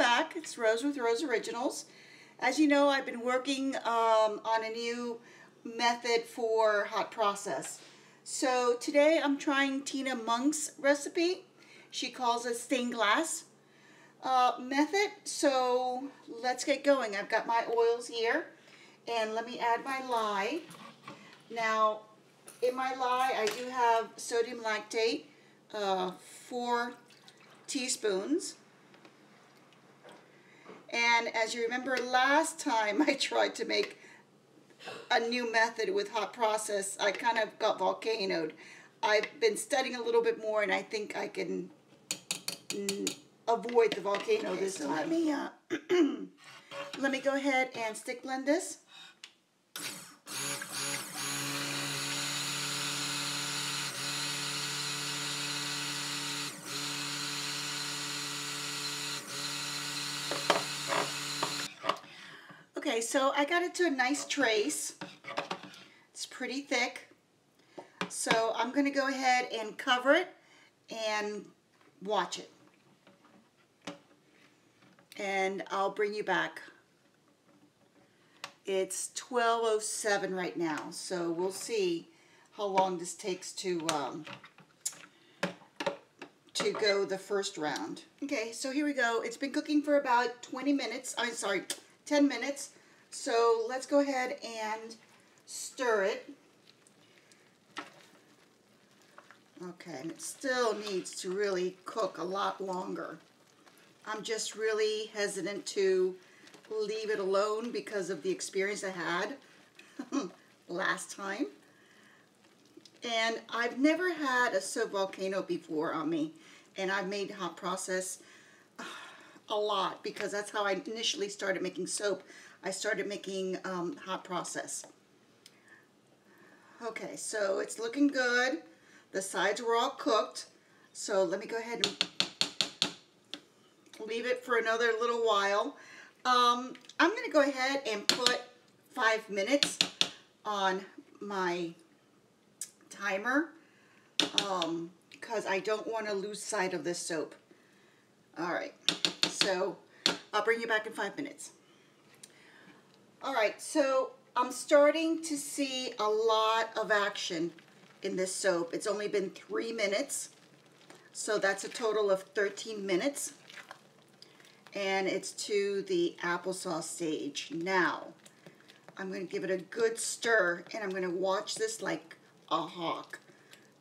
back. It's Rose with Rose Originals. As you know, I've been working on a new method for hot process. So today I'm trying Tina Moenck's recipe. She calls it stained glass method. So let's get going. I've got my oils here, and let me add my lye. Now, in my lye, I do have sodium lactate, 4 teaspoons. And as you remember last time I tried to make a new method with hot process, I kind of got volcanoed. I've been studying a little bit more, and I think I can avoid the volcano this time. Let me, let me go ahead and stick blend this. Okay, so I got it to a nice trace. It's pretty thick. So I'm going to go ahead and cover it and watch it. And I'll bring you back. It's 12:07 right now, so we'll see how long this takes to go the first round. Okay, so here we go. It's been cooking for about 20 minutes. I'm sorry, 10 minutes. So let's go ahead and stir it. Okay, and it still needs to really cook a lot longer. I'm just really hesitant to leave it alone because of the experience I had last time. And I've never had a soap volcano before on me. And I've made hot process a lot because that's how I initially started making soap. I started making hot process. Okay, so it's looking good. The sides were all cooked. So let me go ahead and leave it for another little while. I'm going to go ahead and put 5 minutes on my timer because I don't want to lose sight of this soap. All right, so I'll bring you back in 5 minutes. All right, so I'm starting to see a lot of action in this soap. It's only been 3 minutes, so that's a total of 13 minutes. And it's to the applesauce stage. Now, I'm going to give it a good stir, and I'm going to watch this like a hawk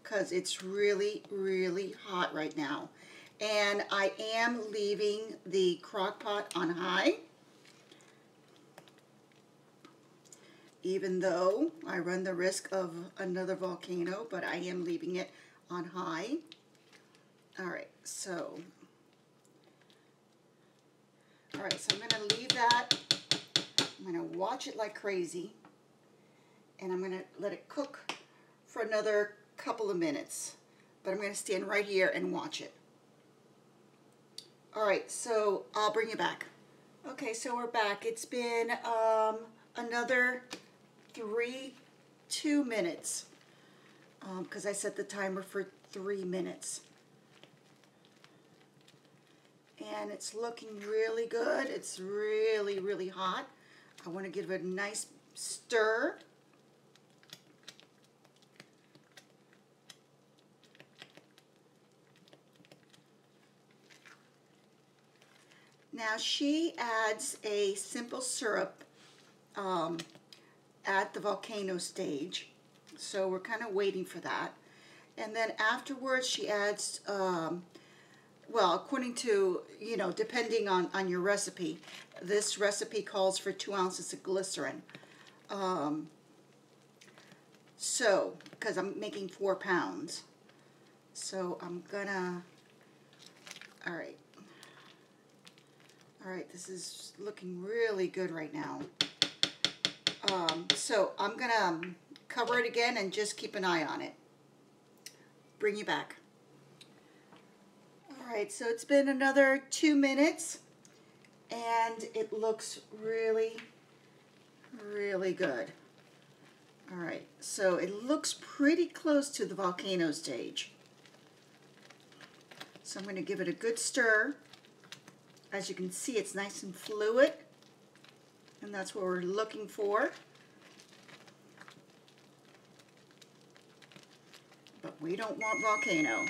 because it's really, really hot right now. And I am leaving the crock pot on high, even though I run the risk of another volcano, but I am leaving it on high. All right, so... all right, so I'm going to leave that. I'm going to watch it like crazy. And I'm going to let it cook for another couple of minutes. But I'm going to stand right here and watch it. All right, so I'll bring you back. Okay, so we're back. It's been another 2 minutes. Because I set the timer for 3 minutes. And it's looking really good. It's really, really hot. I want to give it a nice stir. Now she adds a simple syrup at the volcano stage. So we're kind of waiting for that. And then afterwards she adds... well, according to, you know, depending on your recipe, this recipe calls for 2 ounces of glycerin. So, because I'm making 4 pounds. So I'm gonna, all right, this is looking really good right now. So I'm gonna cover it again and just keep an eye on it. Bring you back. All right, so it's been another 2 minutes, and it looks really, really good. All right, so it looks pretty close to the volcano stage. So I'm going to give it a good stir, As you can see, it's nice and fluid, and that's what we're looking for. But we don't want volcano.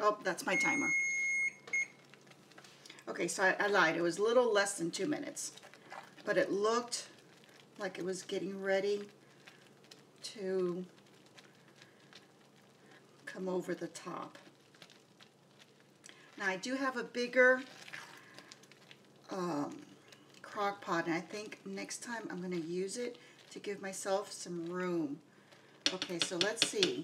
Oh, that's my timer. Okay, so I lied. It was a little less than 2 minutes, but it looked like it was getting ready to come over the top. Now I do have a bigger crock pot, and I think next time I'm going to use it to give myself some room. Okay, so let's see.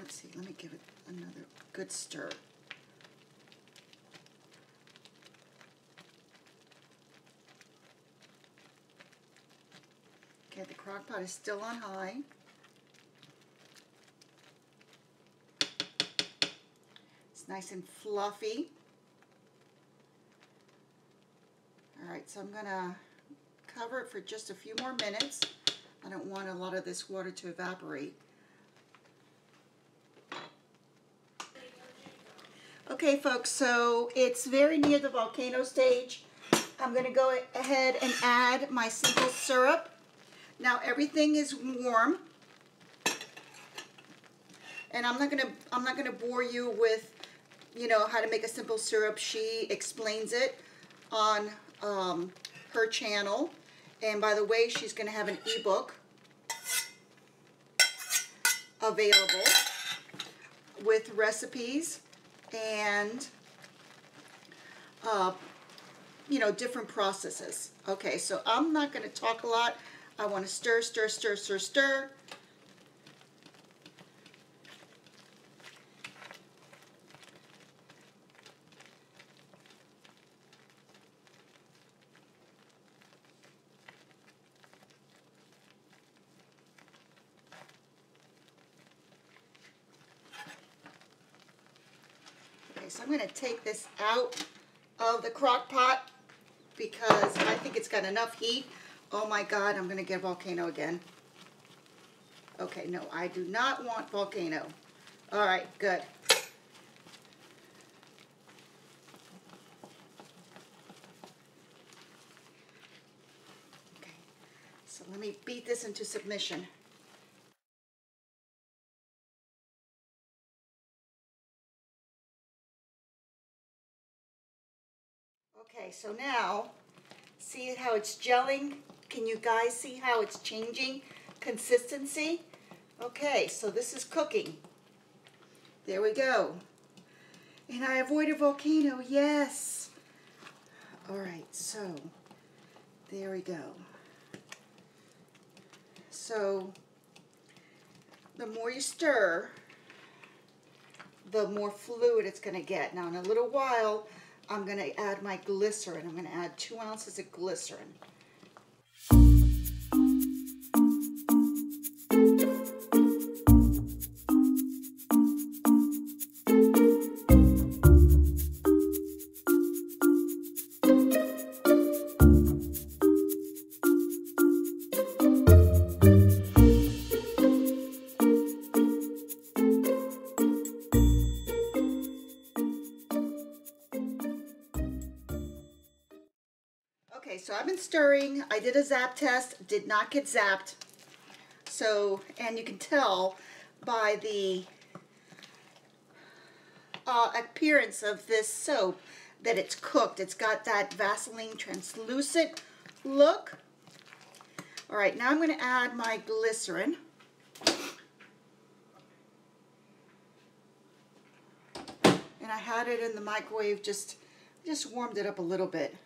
Let's see, let me give it another good stir. Okay, the crock pot is still on high. It's nice and fluffy. All right, so I'm gonna cover it for just a few more minutes. I don't want a lot of this water to evaporate. Okay, folks, so it's very near the volcano stage. I'm gonna go ahead and add my simple syrup. Now everything is warm, and I'm not gonna bore you with, you know, how to make a simple syrup. She explains it on her channel, and by the way, she's gonna have an ebook available with recipes and you know, different processes. Okay, so I'm not gonna talk a lot. I want to stir, stir, stir, stir, stir. Okay, so I'm going to take this out of the crock pot because I think it's got enough heat. Oh my God, I'm going to get a volcano again. Okay, no, I do not want volcano. All right, good. Okay, so let me beat this into submission. Okay, so now, see how it's gelling? Can you guys see how it's changing consistency? Okay, so this is cooking. There we go. And I avoided volcano, yes. All right, so there we go. So the more you stir, the more fluid it's gonna get. Now in a little while, I'm gonna add my glycerin. I'm gonna add 2 ounces of glycerin. So I've been stirring. I did a zap test, did not get zapped. So, and you can tell by the appearance of this soap that it's cooked. It's got that Vaseline translucent look. All right, now I'm going to add my glycerin. And I had it in the microwave, just warmed it up a little bit.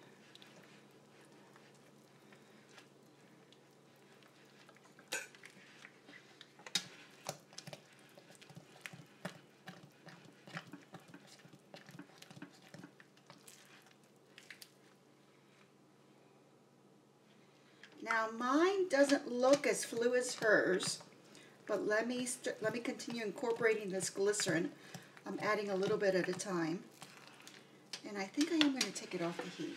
Now mine doesn't look as fluid as hers, but let me continue incorporating this glycerin. I'm adding a little bit at a time, and I think I am going to take it off the heat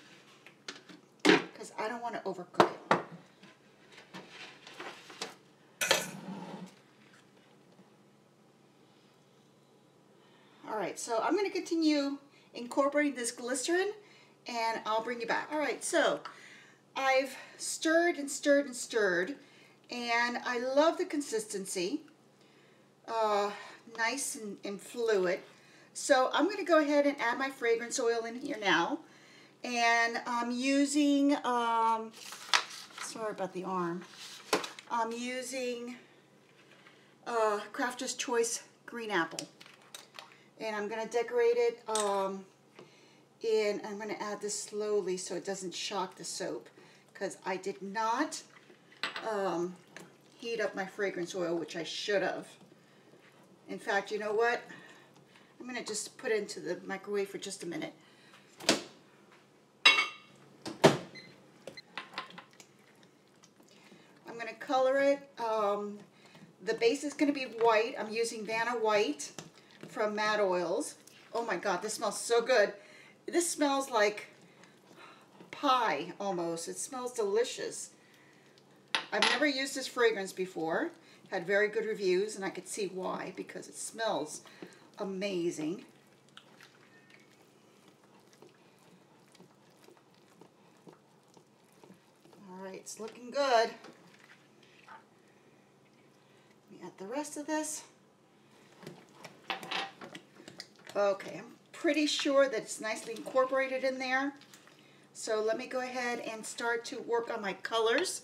because I don't want to overcook it. All right, so I'm going to continue incorporating this glycerin, and I'll bring you back. All right, so I've stirred and stirred and stirred, and I love the consistency. Nice and fluid. So I'm going to go ahead and add my fragrance oil in here now. And I'm using, sorry about the arm, I'm using Crafter's Choice Green Apple. And I'm going to decorate it in, I'm going to add this slowly so it doesn't shock the soap, because I did not heat up my fragrance oil, which I should have. In fact, you know what? I'm going to just put it into the microwave for just a minute. I'm going to color it. The base is going to be white. I'm using Vanna White from Matte Oils. Oh my God, this smells so good. This smells like pie almost. It smells delicious. I've never used this fragrance before. Had very good reviews, and I could see why, because it smells amazing. All right, it's looking good. Let me add the rest of this. Okay, I'm pretty sure that it's nicely incorporated in there. So let me go ahead and start to work on my colors.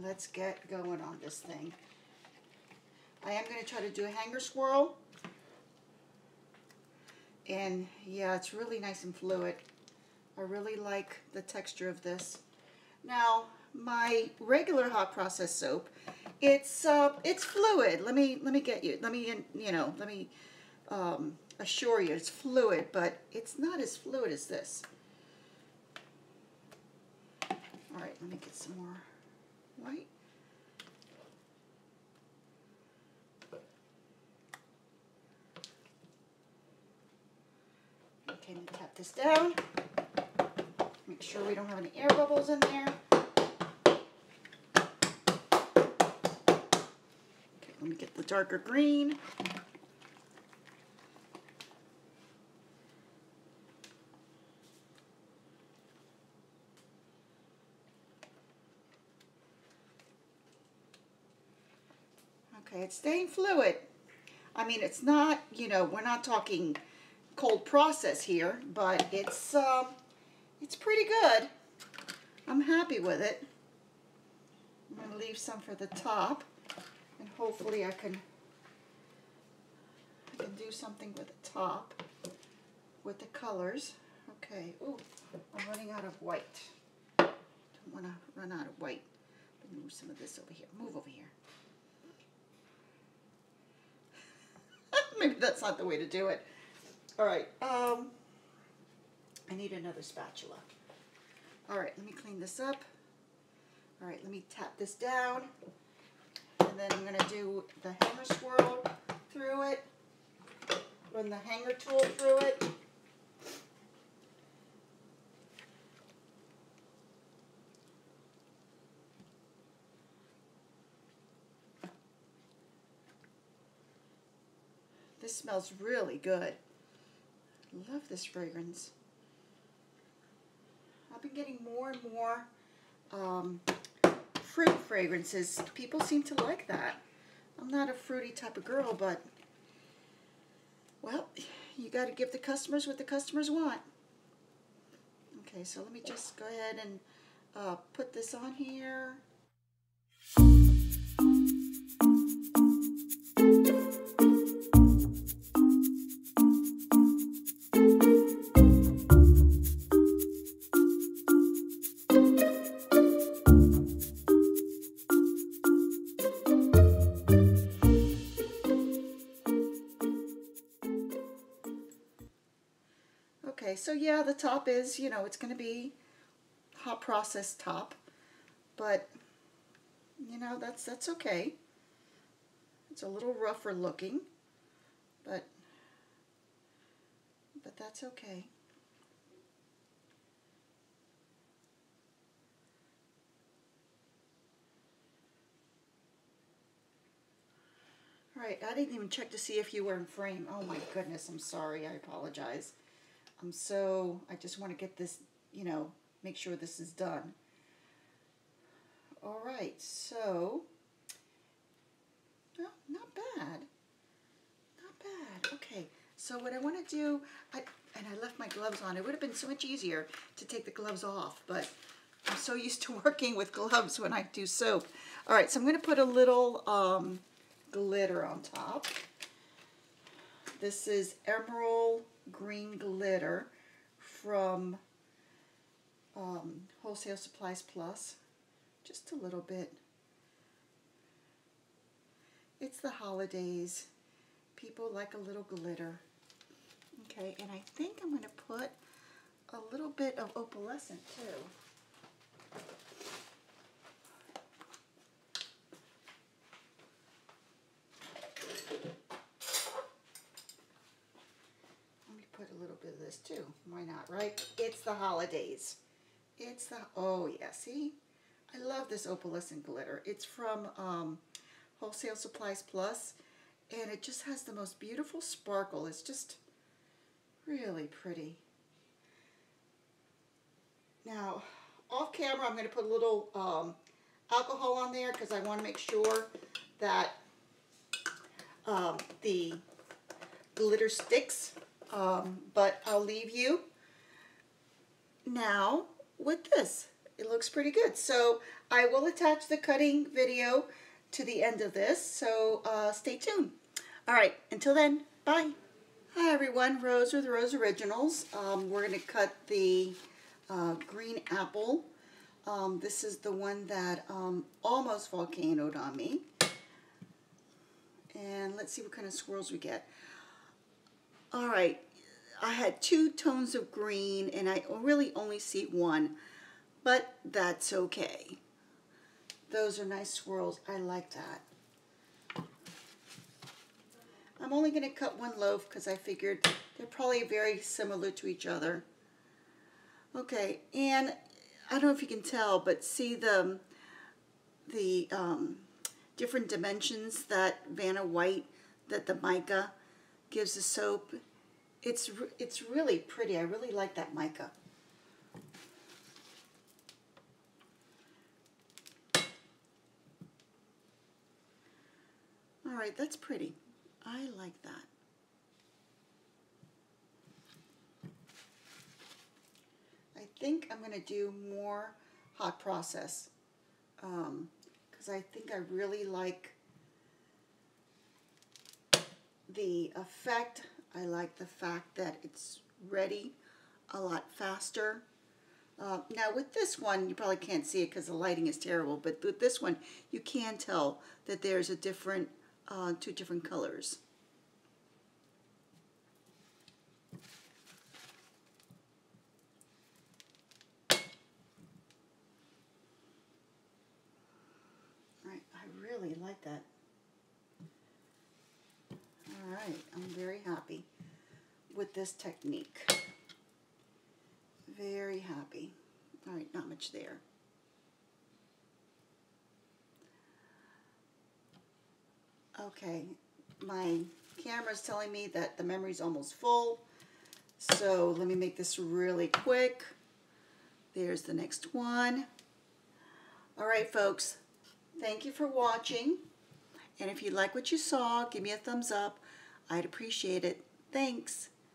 Let's get going on this thing. I am going to try to do a hanger swirl. And yeah, it's really nice and fluid. I really like the texture of this. Now, my regular hot process soap, it's fluid. Let me assure you it's fluid, but it's not as fluid as this. All right, let me get some more white. Okay, I'm going to tap this down. Make sure we don't have any air bubbles in there. Okay, let me get the darker green. Okay, it's staying fluid. I mean, it's not, you know, we're not talking cold process here, but it's pretty good. I'm happy with it. I'm going to leave some for the top, and hopefully I can do something with the top with the colors. Okay, ooh, I'm running out of white. Don't want to run out of white. Let me move some of this over here. Move over here. Maybe that's not the way to do it. All right, I need another spatula. All right, let me clean this up. All right, let me tap this down. And then I'm going to do the hanger swirl through it. Run the hanger tool through it. This smells really good. I love this fragrance. I've been getting more and more fruit fragrances. People seem to like that. I'm not a fruity type of girl, but, well, you got to give the customers what the customers want. Okay, so let me just go ahead and put this on here. so yeah, the top is, you know, it's going to be hot process top, but you know, that's okay. It's a little rougher looking, but that's okay. All right, I didn't even check to see if you were in frame. Oh my goodness, I'm sorry, I apologize. I just want to get this, you know, make sure this is done. All right, so, well, not bad, not bad. Okay, so what I want to do, I left my gloves on. It would have been so much easier to take the gloves off, but I'm so used to working with gloves when I do soap. All right, so I'm going to put a little, glitter on top. This is emerald green glitter from Wholesale Supplies Plus. Just a little bit. It's the holidays. People like a little glitter. Okay, and I think I'm going to put a little bit of opalescent too. Too. Why not, right? It's the holidays. It's the, oh yeah, see? I love this opalescent glitter. It's from Wholesale Supplies Plus, and it just has the most beautiful sparkle. It's just really pretty. Now, off camera, I'm going to put a little alcohol on there because I want to make sure that the glitter sticks. But I'll leave you now with this. It looks pretty good. So I will attach the cutting video to the end of this. So stay tuned. All right, until then, bye. Hi everyone, Rose with Rose Originals. We're going to cut the green apple. This is the one that almost volcanoed on me. And let's see what kind of swirls we get. All right, I had two tones of green, and I really only see one, but that's okay. Those are nice swirls. I like that. I'm only going to cut one loaf because I figured they're probably very similar to each other. Okay, and I don't know if you can tell, but see the different dimensions that Vanna White, that the mica gives the soap. It's really pretty. I really like that mica. All right, that's pretty. I like that. I think I'm going to do more hot process because I think I really like the effect. I like the fact that it's ready a lot faster. Now with this one, you probably can't see it because the lighting is terrible, but with this one, you can tell that there's a different, two different colors. All right, I really like that. All right, I'm very happy with this technique. Very happy. All right, not much there. Okay, my camera's telling me that the memory's almost full, so let me make this really quick. There's the next one. All right, folks, thank you for watching. And if you like what you saw, give me a thumbs up. I'd appreciate it. Thanks.